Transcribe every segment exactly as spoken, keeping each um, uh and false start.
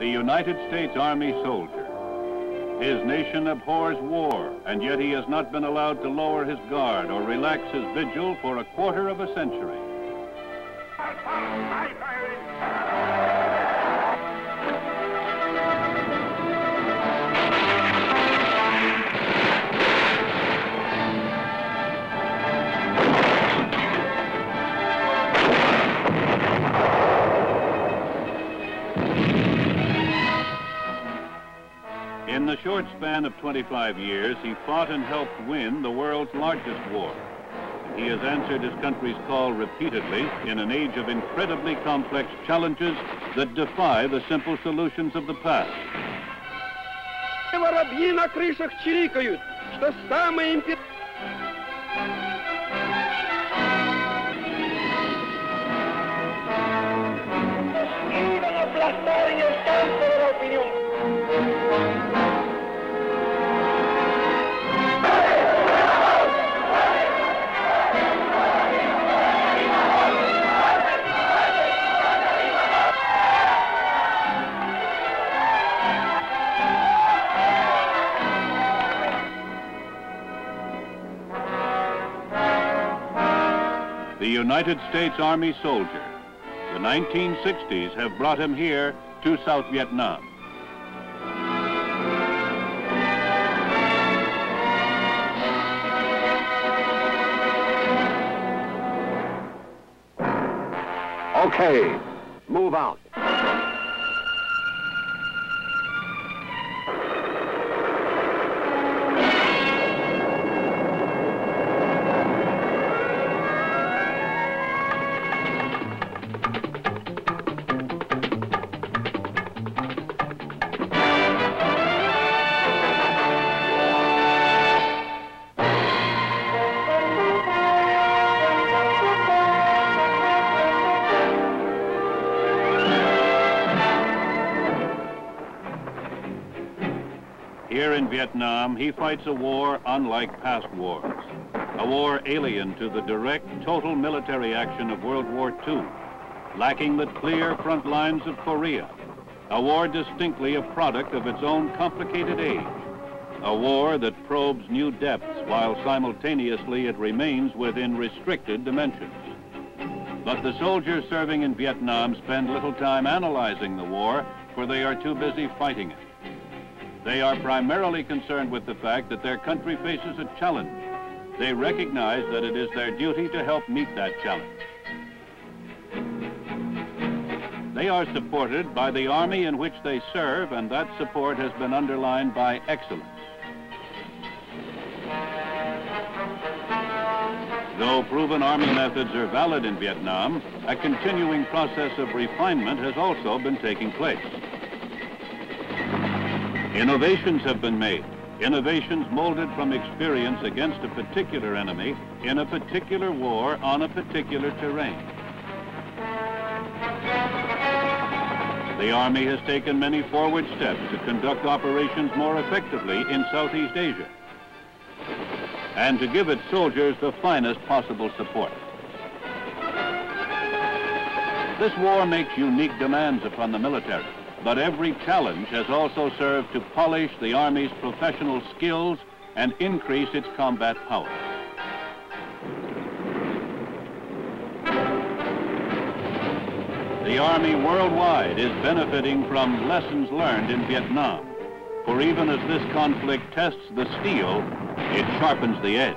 the United States Army soldier. His nation abhors war, and yet he has not been allowed to lower his guard or relax his vigil for a quarter of a century. In the short span of twenty-five years, he fought and helped win the world's largest war. He has answered his country's call repeatedly in an age of incredibly complex challenges that defy the simple solutions of the past. Воробьи на крышах чирикают, что самые импи... United States Army soldier. The nineteen sixties have brought him here to South Vietnam. Okay, move out. Vietnam, he fights a war unlike past wars, a war alien to the direct, total military action of World War Two, lacking the clear front lines of Korea, a war distinctly a product of its own complicated age, a war that probes new depths while simultaneously it remains within restricted dimensions. But the soldiers serving in Vietnam spend little time analyzing the war, for they are too busy fighting it. They are primarily concerned with the fact that their country faces a challenge. They recognize that it is their duty to help meet that challenge. They are supported by the army in which they serve, and that support has been underlined by excellence. Though proven army methods are valid in Vietnam, a continuing process of refinement has also been taking place. Innovations have been made, innovations molded from experience against a particular enemy in a particular war on a particular terrain. The Army has taken many forward steps to conduct operations more effectively in Southeast Asia and to give its soldiers the finest possible support. This war makes unique demands upon the military. But every challenge has also served to polish the Army's professional skills and increase its combat power. The Army worldwide is benefiting from lessons learned in Vietnam, for even as this conflict tests the steel, it sharpens the edge.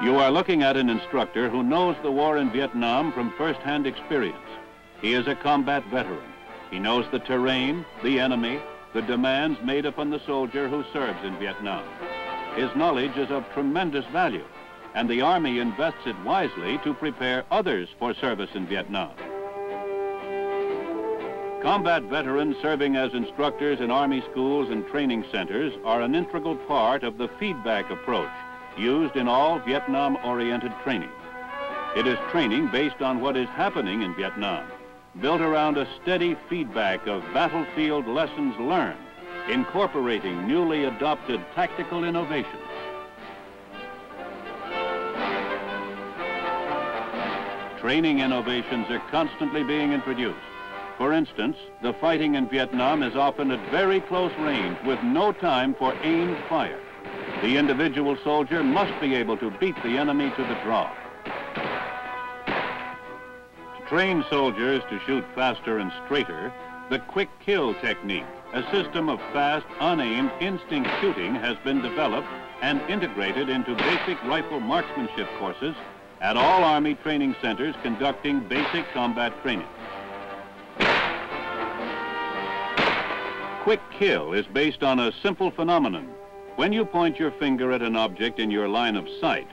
You are looking at an instructor who knows the war in Vietnam from first-hand experience. He is a combat veteran. He knows the terrain, the enemy, the demands made upon the soldier who serves in Vietnam. His knowledge is of tremendous value, and the Army invests it wisely to prepare others for service in Vietnam. Combat veterans serving as instructors in Army schools and training centers are an integral part of the feedback approach used in all Vietnam-oriented training. It is training based on what is happening in Vietnam, built around a steady feedback of battlefield lessons learned, incorporating newly adopted tactical innovations. training innovations are constantly being introduced. For instance, the fighting in Vietnam is often at very close range with no time for aimed fire. The individual soldier must be able to beat the enemy to the draw. To train soldiers to shoot faster and straighter, the quick kill technique, a system of fast, unaimed instinct shooting, has been developed and integrated into basic rifle marksmanship courses at all Army training centers conducting basic combat training. Quick kill is based on a simple phenomenon. When you point your finger at an object in your line of sight,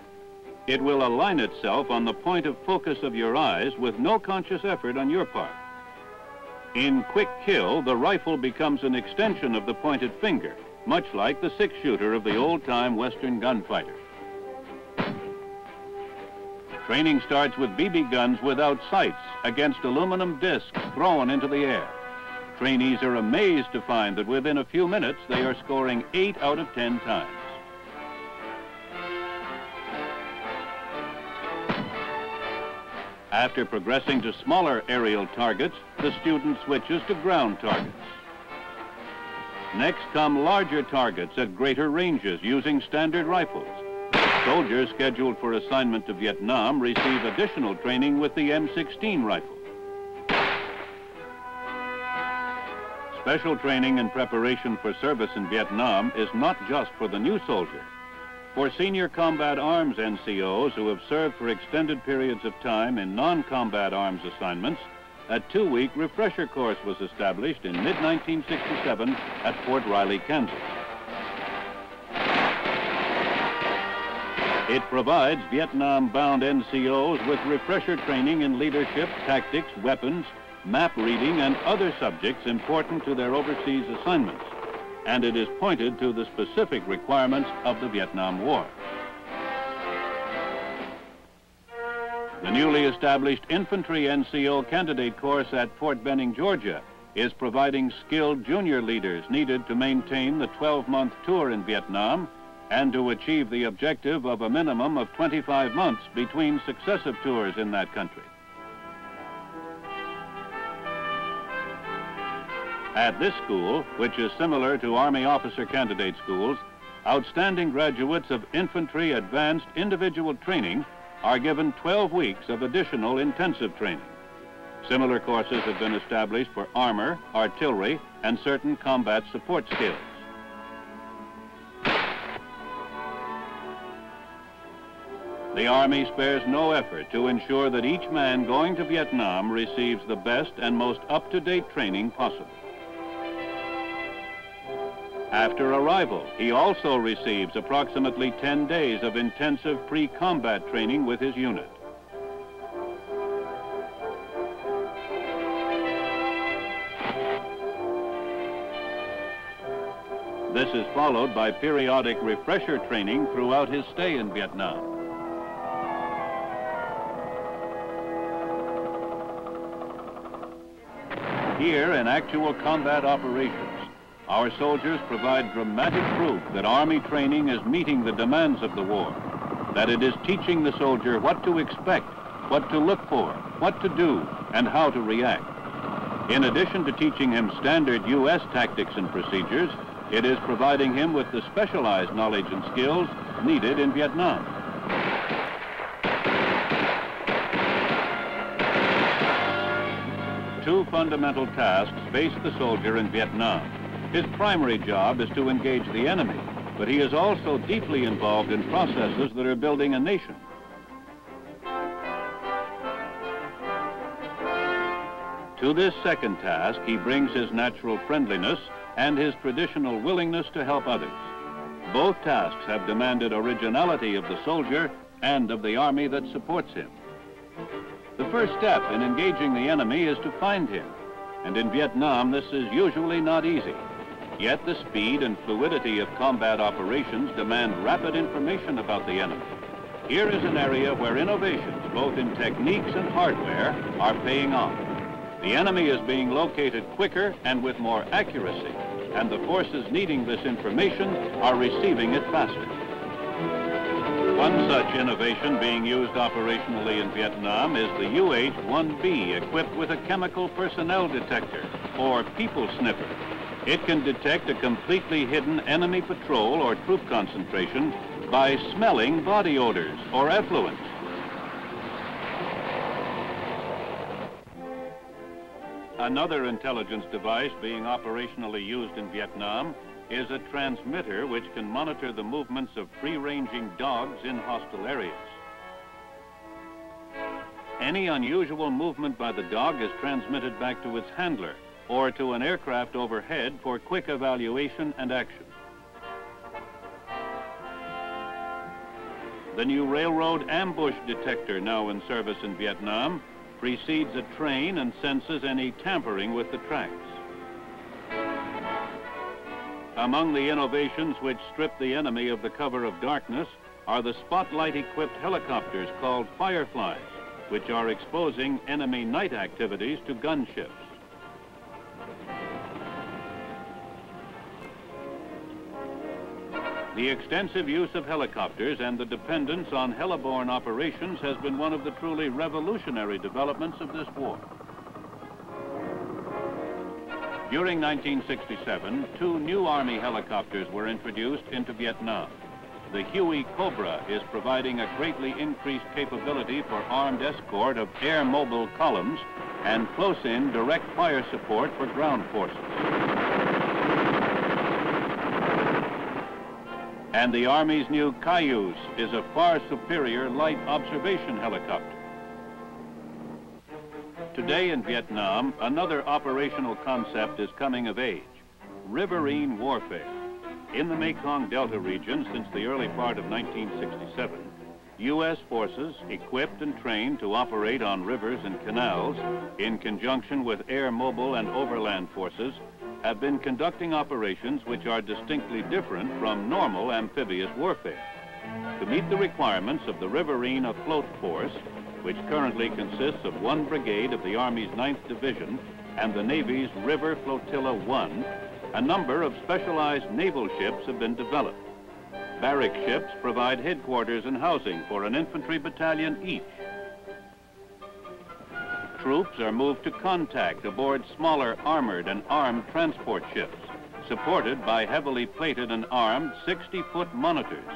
it will align itself on the point of focus of your eyes with no conscious effort on your part. In quick kill, the rifle becomes an extension of the pointed finger, much like the six-shooter of the old-time Western gunfighter. Training starts with B B guns without sights against aluminum discs thrown into the air. Trainees are amazed to find that within a few minutes they are scoring eight out of ten times. After progressing to smaller aerial targets, the student switches to ground targets. Next come larger targets at greater ranges using standard rifles. Soldiers scheduled for assignment to Vietnam receive additional training with the M sixteen rifle. Special training and preparation for service in Vietnam is not just for the new soldier. For senior combat arms N C Os who have served for extended periods of time in non-combat arms assignments, a two-week refresher course was established in mid nineteen sixty-seven at Fort Riley, Kansas. It provides Vietnam-bound N C Os with refresher training in leadership, tactics, weapons, map reading, and other subjects important to their overseas assignments, and it is pointed to the specific requirements of the Vietnam War. The newly established infantry N C O candidate course at Fort Benning, Georgia, is providing skilled junior leaders needed to maintain the twelve-month tour in Vietnam and to achieve the objective of a minimum of twenty-five months between successive tours in that country. At this school, which is similar to Army officer candidate schools, outstanding graduates of infantry advanced individual training are given twelve weeks of additional intensive training. Similar courses have been established for armor, artillery, and certain combat support skills. The Army spares no effort to ensure that each man going to Vietnam receives the best and most up-to-date training possible. After arrival, he also receives approximately ten days of intensive pre-combat training with his unit. This is followed by periodic refresher training throughout his stay in Vietnam. Here, in actual combat operations, our soldiers provide dramatic proof that Army training is meeting the demands of the war, that it is teaching the soldier what to expect, what to look for, what to do, and how to react. In addition to teaching him standard U S tactics and procedures, it is providing him with the specialized knowledge and skills needed in Vietnam. Two fundamental tasks face the soldier in Vietnam. His primary job is to engage the enemy, but he is also deeply involved in processes that are building a nation. To this second task, he brings his natural friendliness and his traditional willingness to help others. Both tasks have demanded originality of the soldier and of the Army that supports him. The first step in engaging the enemy is to find him, and in Vietnam this is usually not easy. Yet the speed and fluidity of combat operations demand rapid information about the enemy. Here is an area where innovations, both in techniques and hardware, are paying off. The enemy is being located quicker and with more accuracy, and the forces needing this information are receiving it faster. One such innovation being used operationally in Vietnam is the U H one B, equipped with a chemical personnel detector, or people sniffer. It can detect a completely hidden enemy patrol or troop concentration by smelling body odors or effluents. Another intelligence device being operationally used in Vietnam is a transmitter which can monitor the movements of free-ranging dogs in hostile areas. Any unusual movement by the dog is transmitted back to its handler or to an aircraft overhead for quick evaluation and action. The new railroad ambush detector, now in service in Vietnam, precedes a train and senses any tampering with the tracks. Among the innovations which strip the enemy of the cover of darkness are the spotlight-equipped helicopters called fireflies, which are exposing enemy night activities to gunships. The extensive use of helicopters and the dependence on heliborne operations has been one of the truly revolutionary developments of this war. During nineteen sixty-seven, two new Army helicopters were introduced into Vietnam. The Huey Cobra is providing a greatly increased capability for armed escort of air mobile columns and close-in direct fire support for ground forces. And the Army's new Cayuse is a far superior light observation helicopter. Today in Vietnam, another operational concept is coming of age, riverine warfare. In the Mekong Delta region since the early part of nineteen sixty-seven, U S forces equipped and trained to operate on rivers and canals in conjunction with air mobile and overland forces have been conducting operations which are distinctly different from normal amphibious warfare. To meet the requirements of the Riverine Afloat Force, which currently consists of one brigade of the Army's ninth Division and the Navy's River Flotilla one, a number of specialized naval ships have been developed. Barrack ships provide headquarters and housing for an infantry battalion each. Troops are moved to contact aboard smaller armored and armed transport ships, supported by heavily plated and armed sixty-foot monitors,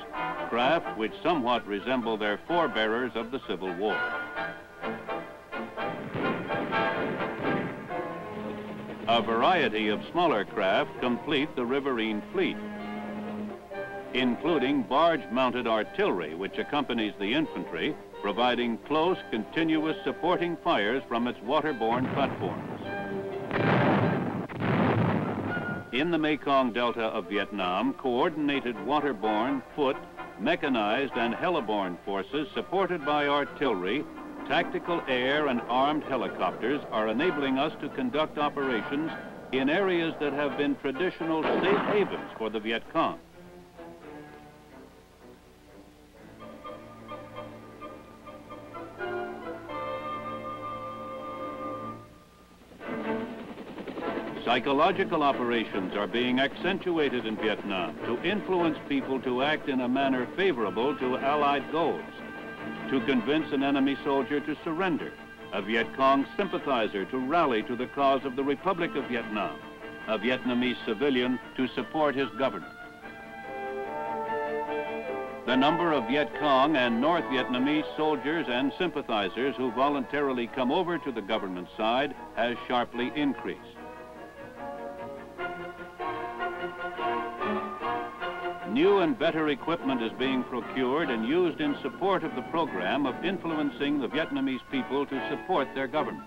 craft which somewhat resemble their forebearers of the Civil War. A variety of smaller craft complete the riverine fleet, including barge-mounted artillery, which accompanies the infantry, providing close, continuous supporting fires from its waterborne platforms. In the Mekong Delta of Vietnam, coordinated waterborne, foot, mechanized and heliborne forces supported by artillery, tactical air and armed helicopters are enabling us to conduct operations in areas that have been traditional safe havens for the Viet Cong. Psychological operations are being accentuated in Vietnam to influence people to act in a manner favorable to Allied goals, to convince an enemy soldier to surrender, a Viet Cong sympathizer to rally to the cause of the Republic of Vietnam, a Vietnamese civilian to support his government. The number of Viet Cong and North Vietnamese soldiers and sympathizers who voluntarily come over to the government side has sharply increased. New and better equipment is being procured and used in support of the program of influencing the Vietnamese people to support their government.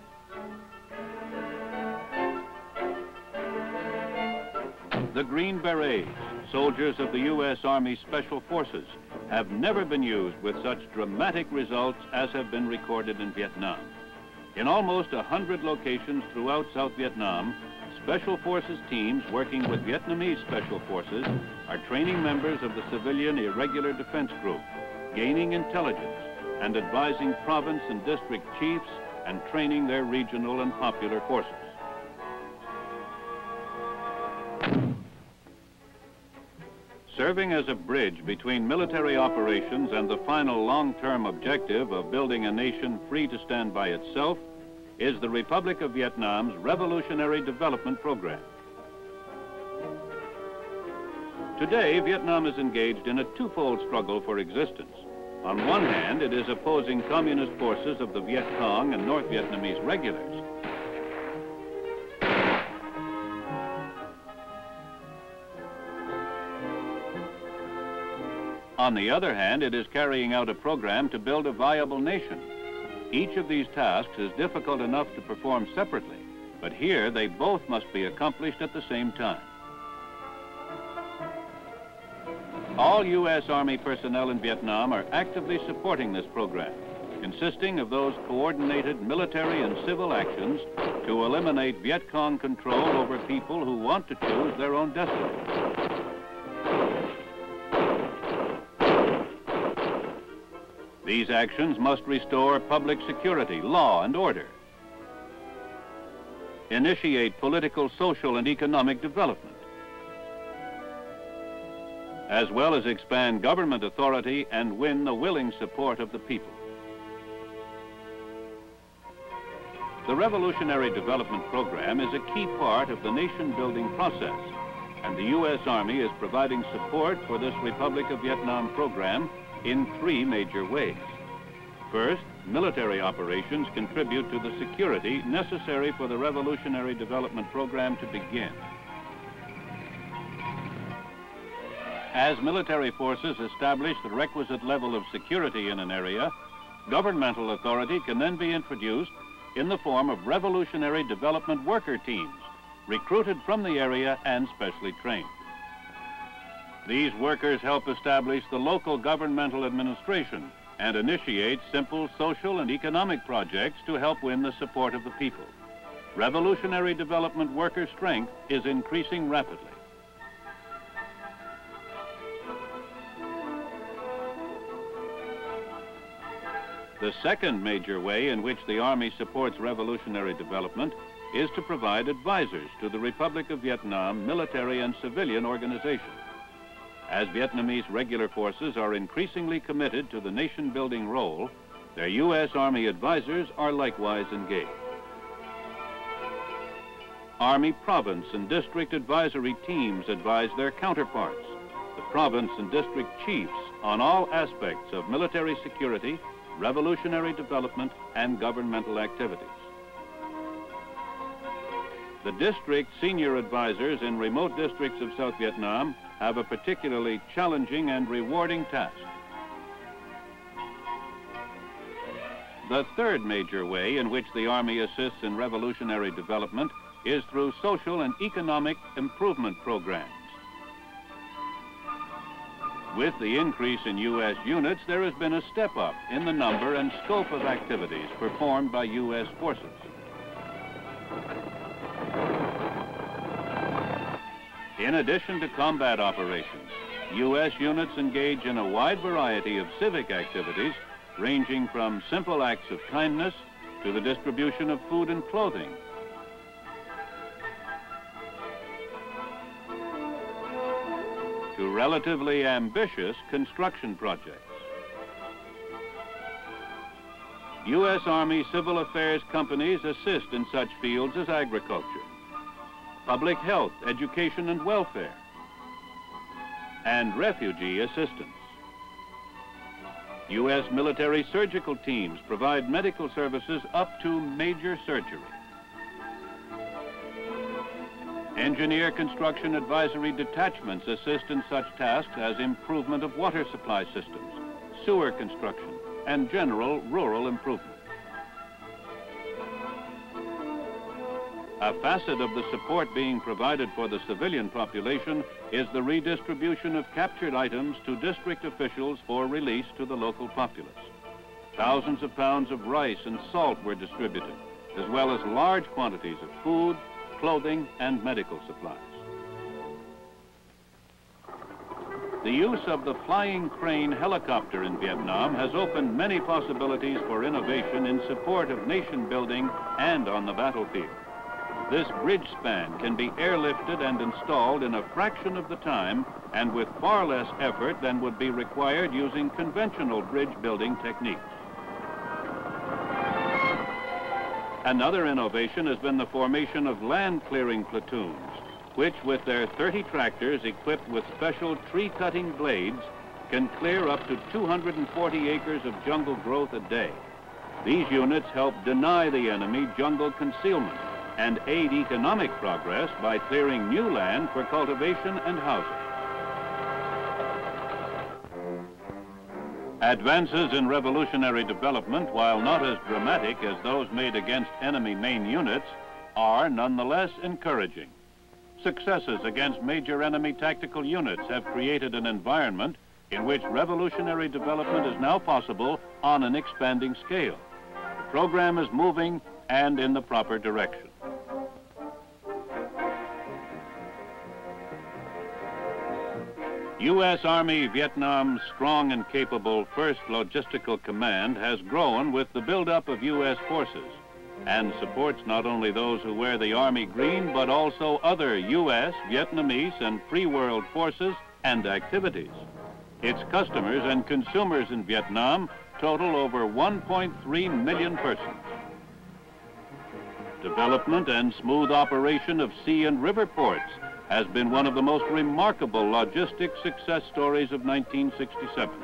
The Green Berets, soldiers of the U S Army Special Forces, have never been used with such dramatic results as have been recorded in Vietnam. In almost a hundred locations throughout South Vietnam, Special Forces teams working with Vietnamese Special Forces are training members of the Civilian Irregular Defense Group, gaining intelligence and advising province and district chiefs and training their regional and popular forces. serving as a bridge between military operations and the final long-term objective of building a nation free to stand by itself, is the Republic of Vietnam's Revolutionary Development Program. Today, Vietnam is engaged in a twofold struggle for existence. On one hand, it is opposing communist forces of the Viet Cong and North Vietnamese regulars. On the other hand, it is carrying out a program to build a viable nation. Each of these tasks is difficult enough to perform separately, but here they both must be accomplished at the same time. All U S Army personnel in Vietnam are actively supporting this program, consisting of those coordinated military and civil actions to eliminate Viet Cong control over people who want to choose their own destiny. These actions must restore public security, law, and order, initiate political, social, and economic development, as well as expand government authority and win the willing support of the people. The Revolutionary Development Program is a key part of the nation-building process, and the U S Army is providing support for this Republic of Vietnam program in three major ways. First, military operations contribute to the security necessary for the Revolutionary Development Program to begin. As military forces establish the requisite level of security in an area, governmental authority can then be introduced in the form of Revolutionary Development Worker Teams, recruited from the area and specially trained. These workers help establish the local governmental administration and initiate simple social and economic projects to help win the support of the people. Revolutionary development worker strength is increasing rapidly. The second major way in which the Army supports revolutionary development is to provide advisors to the Republic of Vietnam military and civilian organizations. As Vietnamese regular forces are increasingly committed to the nation-building role, their U S Army advisors are likewise engaged. Army province and district advisory teams advise their counterparts, the province and district chiefs, on all aspects of military security, revolutionary development, and governmental activities. The district senior advisors in remote districts of South Vietnam have a particularly challenging and rewarding task. The third major way in which the Army assists in revolutionary development is through social and economic improvement programs. With the increase in U S units, there has been a step up in the number and scope of activities performed by U S forces. In addition to combat operations, U S units engage in a wide variety of civic activities, ranging from simple acts of kindness to the distribution of food and clothing. To relatively ambitious construction projects. U S Army civil affairs companies assist in such fields as agriculture, public health, education and welfare, and refugee assistance. U S military surgical teams provide medical services up to major surgery. Engineer construction advisory detachments assist in such tasks as improvement of water supply systems, sewer construction, and general rural improvement. A facet of the support being provided for the civilian population is the redistribution of captured items to district officials for release to the local populace. Thousands of pounds of rice and salt were distributed, as well as large quantities of food, clothing, and medical supplies. The use of the flying crane helicopter in Vietnam has opened many possibilities for innovation in support of nation building and on the battlefield. This bridge span can be airlifted and installed in a fraction of the time and with far less effort than would be required using conventional bridge building techniques. Another innovation has been the formation of land clearing platoons, which with their thirty tractors equipped with special tree cutting blades can clear up to two hundred forty acres of jungle growth a day. These units help deny the enemy jungle concealment and aid economic progress by clearing new land for cultivation and housing. Advances in revolutionary development, while not as dramatic as those made against enemy main units, are nonetheless encouraging. Successes against major enemy tactical units have created an environment in which revolutionary development is now possible on an expanding scale. The program is moving and in the proper direction. U S Army Vietnam's strong and capable First Logistical Command has grown with the buildup of U S forces and supports not only those who wear the Army green, but also other U S, Vietnamese, and free world forces and activities. Its customers and consumers in Vietnam total over one point three million persons. Development and smooth operation of sea and river ports has been one of the most remarkable logistic success stories of nineteen sixty-seven.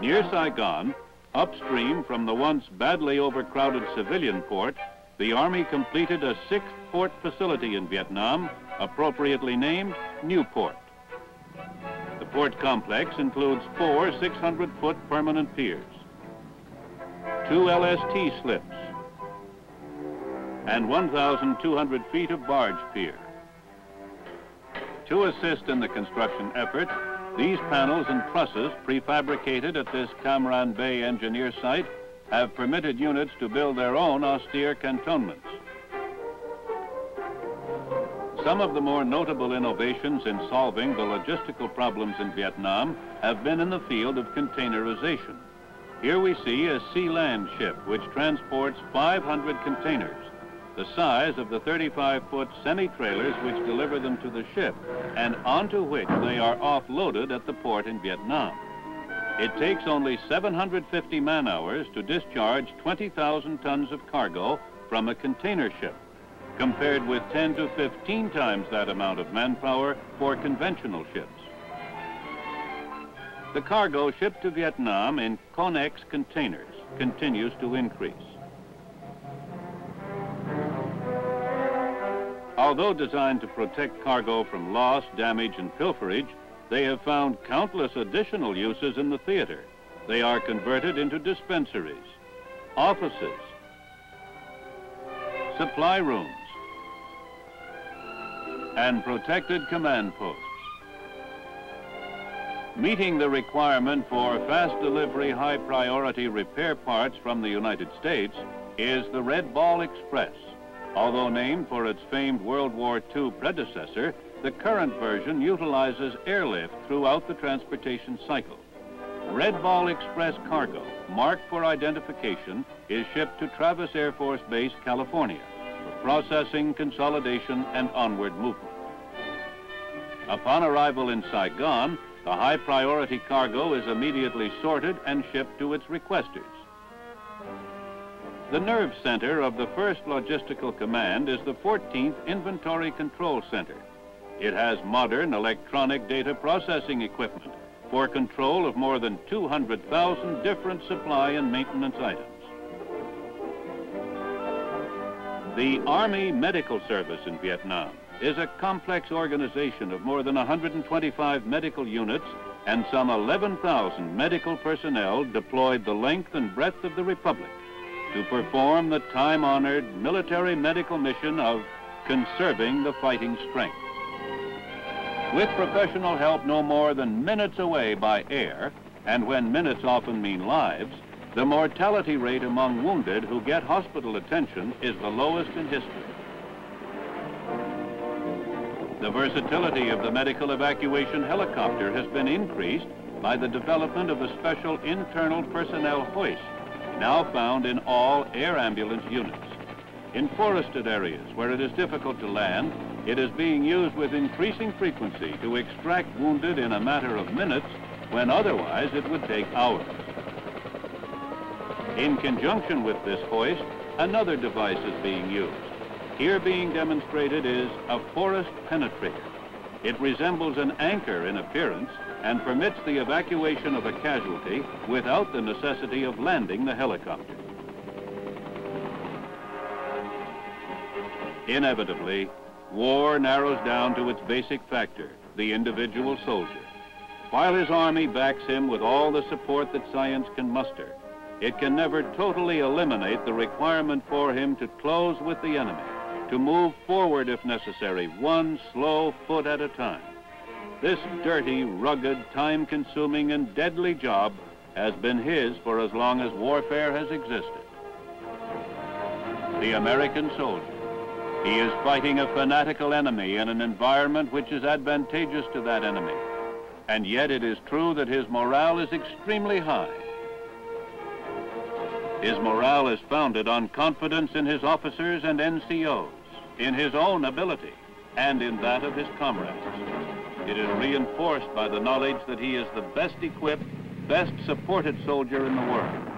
Near Saigon, upstream from the once badly overcrowded civilian port, the Army completed a sixth port facility in Vietnam, appropriately named Newport. The port complex includes four six hundred foot permanent piers, two L S T slips, and one thousand two hundred feet of barge pier. To assist in the construction effort, these panels and trusses prefabricated at this Cam Ranh Bay engineer site have permitted units to build their own austere cantonments. Some of the more notable innovations in solving the logistical problems in Vietnam have been in the field of containerization. Here we see a Sea Land ship which transports five hundred containers, the size of the thirty-five foot semi-trailers which deliver them to the ship and onto which they are offloaded at the port in Vietnam. It takes only seven hundred fifty man-hours to discharge twenty thousand tons of cargo from a container ship, compared with ten to fifteen times that amount of manpower for conventional ships. The cargo shipped to Vietnam in Conex containers continues to increase. Although designed to protect cargo from loss, damage, and pilferage, they have found countless additional uses in the theater. They are converted into dispensaries, offices, supply rooms, and protected command posts. Meeting the requirement for fast delivery, high priority repair parts from the United States is the Red Ball Express. Although named for its famed World War Two predecessor, the current version utilizes airlift throughout the transportation cycle. Red Ball Express cargo, marked for identification, is shipped to Travis Air Force Base, California, for processing, consolidation, and onward movement. Upon arrival in Saigon, the high-priority cargo is immediately sorted and shipped to its requesters. The nerve center of the First Logistical Command is the fourteenth Inventory Control Center. It has modern electronic data processing equipment for control of more than two hundred thousand different supply and maintenance items. The Army Medical Service in Vietnam is a complex organization of more than one hundred twenty-five medical units and some eleven thousand medical personnel deployed the length and breadth of the Republic to perform the time-honored military medical mission of conserving the fighting strength. With professional help no more than minutes away by air, and when minutes often mean lives, the mortality rate among wounded who get hospital attention is the lowest in history. The versatility of the medical evacuation helicopter has been increased by the development of a special internal personnel hoist, now found in all air ambulance units. In forested areas where it is difficult to land, It is being used with increasing frequency to extract wounded in a matter of minutes when otherwise it would take hours. In conjunction with this hoist, another device is being used. Here being demonstrated is a forest penetrator. It resembles an anchor in appearance and permits the evacuation of a casualty without the necessity of landing the helicopter. Inevitably, war narrows down to its basic factor, the individual soldier. While his army backs him with all the support that science can muster, it can never totally eliminate the requirement for him to close with the enemy, to move forward if necessary, one slow foot at a time. This dirty, rugged, time-consuming, and deadly job has been his for as long as warfare has existed. The American soldier. He is fighting a fanatical enemy in an environment which is advantageous to that enemy. And yet it is true that his morale is extremely high. His morale is founded on confidence in his officers and N C Os, in his own ability, and in that of his comrades. It is reinforced by the knowledge that he is the best equipped, best supported soldier in the world.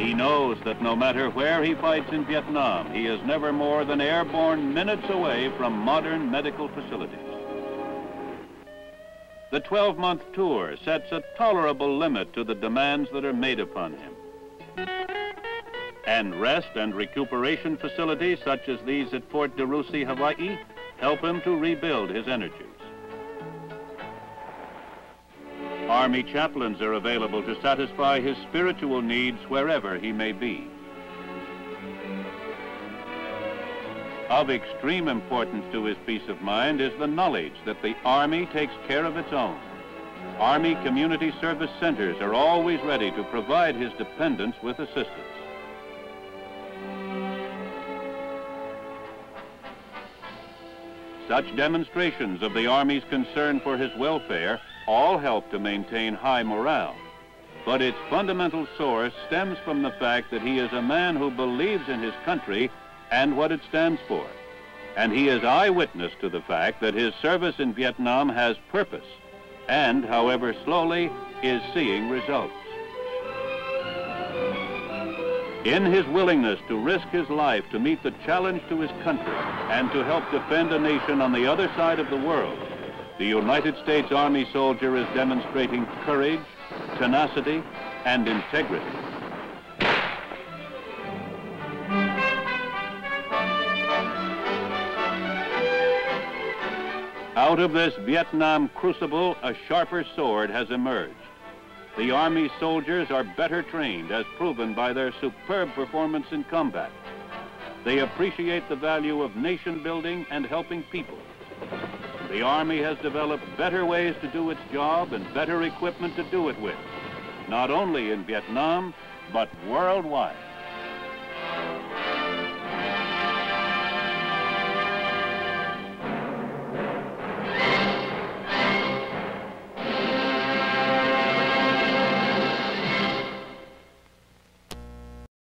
He knows that no matter where he fights in Vietnam, he is never more than airborne minutes away from modern medical facilities. The twelve-month tour sets a tolerable limit to the demands that are made upon him. And rest and recuperation facilities such as these at Fort DeRussy, Hawaii, help him to rebuild his energies. Army chaplains are available to satisfy his spiritual needs wherever he may be. Of extreme importance to his peace of mind is the knowledge that the Army takes care of its own. Army community service centers are always ready to provide his dependents with assistance. Such demonstrations of the Army's concern for his welfare all help to maintain high morale, but its fundamental source stems from the fact that he is a man who believes in his country and what it stands for, and he is eyewitness to the fact that his service in Vietnam has purpose and, however slowly, is seeing results. In his willingness to risk his life to meet the challenge to his country and to help defend a nation on the other side of the world, the United States Army soldier is demonstrating courage, tenacity, and integrity. Out of this Vietnam crucible, a sharper sword has emerged. The Army soldiers are better trained, as proven by their superb performance in combat. They appreciate the value of nation building and helping people. The Army has developed better ways to do its job and better equipment to do it with, not only in Vietnam, but worldwide.